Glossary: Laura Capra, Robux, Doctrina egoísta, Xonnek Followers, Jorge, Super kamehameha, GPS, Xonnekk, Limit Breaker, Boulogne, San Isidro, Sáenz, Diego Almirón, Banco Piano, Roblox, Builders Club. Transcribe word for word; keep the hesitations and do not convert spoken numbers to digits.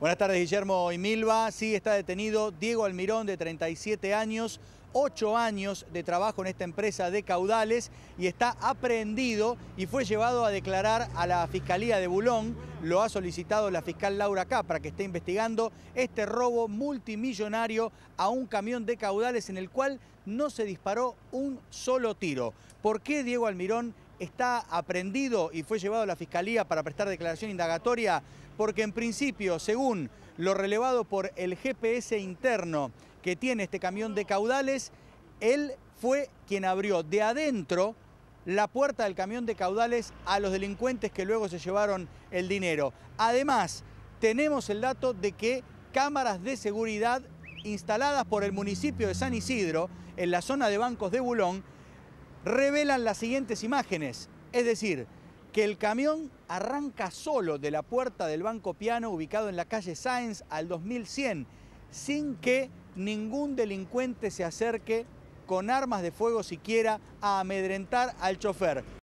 Buenas tardes, Guillermo y Milva. Sí, está detenido Diego Almirón, de treinta y siete años, ocho años de trabajo en esta empresa de caudales, y está aprehendido y fue llevado a declarar a la Fiscalía de Boulogne. Lo ha solicitado la fiscal Laura Capra, que está investigando este robo multimillonario a un camión de caudales en el cual no se disparó un solo tiro. ¿Por qué Diego Almirón está aprehendido y fue llevado a la Fiscalía para prestar declaración indagatoria? Porque en principio, según lo relevado por el G P S interno que tiene este camión de caudales, él fue quien abrió de adentro la puerta del camión de caudales a los delincuentes que luego se llevaron el dinero. Además, tenemos el dato de que cámaras de seguridad instaladas por el municipio de San Isidro, en la zona de bancos de Boulogne, revelan las siguientes imágenes. Es decir, que el camión arranca solo de la puerta del Banco Piano, ubicado en la calle Sáenz al dos mil cien, sin que ningún delincuente se acerque con armas de fuego siquiera a amedrentar al chofer.